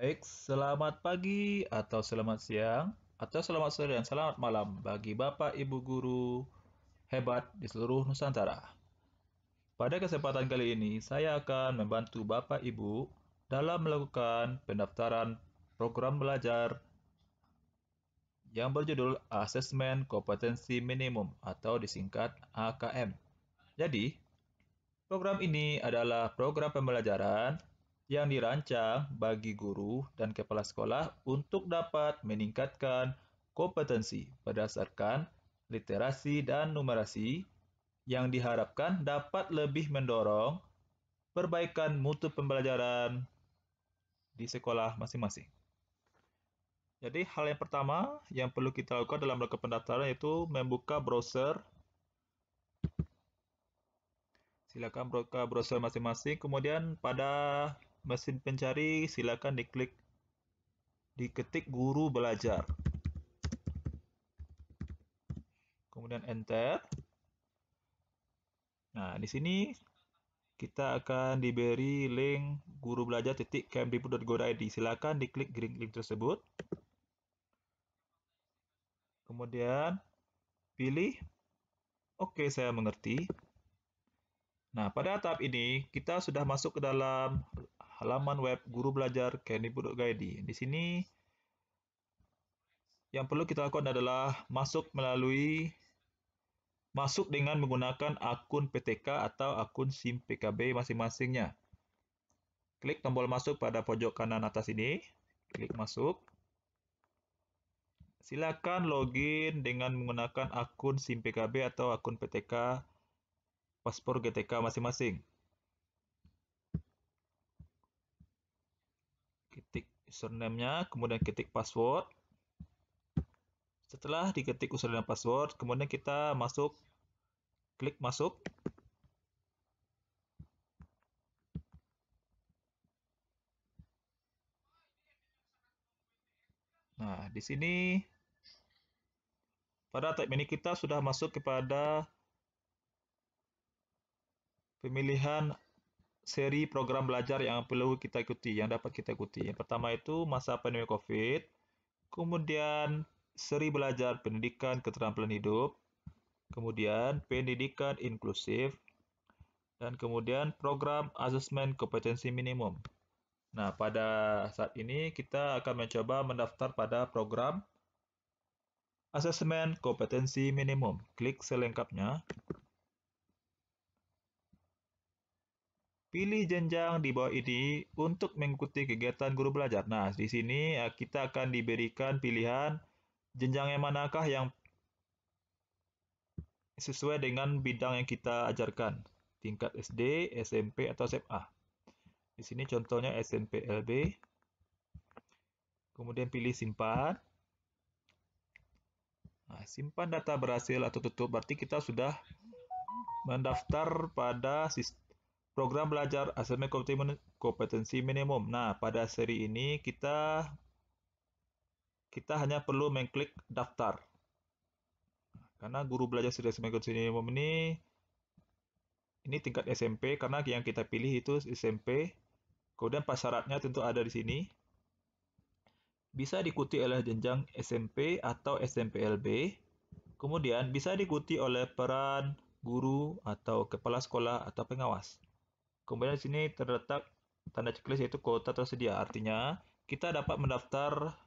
Baik, selamat pagi atau selamat siang atau selamat sore dan selamat malam bagi Bapak Ibu guru hebat di seluruh Nusantara. Pada kesempatan kali ini, saya akan membantu Bapak Ibu dalam melakukan pendaftaran program belajar yang berjudul Asesmen Kompetensi Minimum atau disingkat AKM. Jadi, program ini adalah program pembelajaran yang dirancang bagi guru dan kepala sekolah untuk dapat meningkatkan kompetensi berdasarkan literasi dan numerasi yang diharapkan dapat lebih mendorong perbaikan mutu pembelajaran di sekolah masing-masing. Jadi hal yang pertama yang perlu kita lakukan dalam melakukan pendaftaran yaitu membuka browser. Silakan buka browser masing-masing, kemudian pada mesin pencari silakan diketik Guru Belajar. Kemudian enter. Nah, di sini kita akan diberi link Guru Belajar .kemdikbud.go.id. Silakan diklik link tersebut. Kemudian pilih oke, saya mengerti. Nah, pada tahap ini kita sudah masuk ke dalam halaman web Guru Belajar .kemdikbud.go.id. Di sini yang perlu kita lakukan adalah masuk dengan menggunakan akun PTK atau akun SIM PKB masing-masingnya. Klik tombol masuk pada pojok kanan atas ini, klik masuk. Silakan login dengan menggunakan akun SIM PKB atau akun PTK paspor GTK masing-masing. Ketik username-nya, kemudian ketik password. Setelah diketik username dan password, kemudian kita klik masuk. Nah, di sini pada tab ini kita sudah masuk kepada pemilihan seri program belajar yang perlu kita ikuti, yang dapat kita ikuti. Yang pertama itu masa pandemi COVID, kemudian seri belajar pendidikan keterampilan hidup, kemudian pendidikan inklusif, dan kemudian program asesmen kompetensi minimum. Nah, pada saat ini kita akan mencoba mendaftar pada program asesmen kompetensi minimum. Klik selengkapnya. Pilih jenjang di bawah ini untuk mengikuti kegiatan guru belajar. Nah, di sini kita akan diberikan pilihan jenjang yang manakah yang sesuai dengan bidang yang kita ajarkan. Tingkat SD, SMP, atau SMA. Di sini contohnya SMP-LB. Kemudian pilih simpan. Nah, simpan data berhasil atau tutup. Berarti kita sudah mendaftar pada sistem program belajar asesmen kompetensi minimum. Nah, pada seri ini kita hanya perlu mengklik daftar. Karena guru belajar seri asesmen kompetensi minimum ini tingkat SMP, karena yang kita pilih itu SMP. Kemudian syaratnya tentu ada di sini. Bisa diikuti oleh jenjang SMP atau SMP-LB. Kemudian bisa diikuti oleh peran guru atau kepala sekolah atau pengawas. Kemudian di sini terletak tanda checklist yaitu kuota tersedia. Artinya, kita dapat mendaftar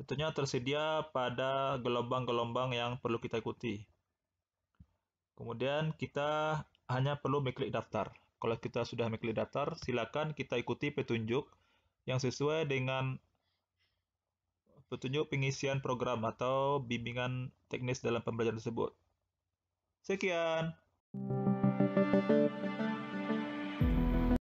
tentunya tersedia pada gelombang-gelombang yang perlu kita ikuti. Kemudian kita hanya perlu mengklik daftar. Kalau kita sudah mengklik daftar, silakan kita ikuti petunjuk yang sesuai dengan petunjuk pengisian program atau bimbingan teknis dalam pembelajaran tersebut. Sekian.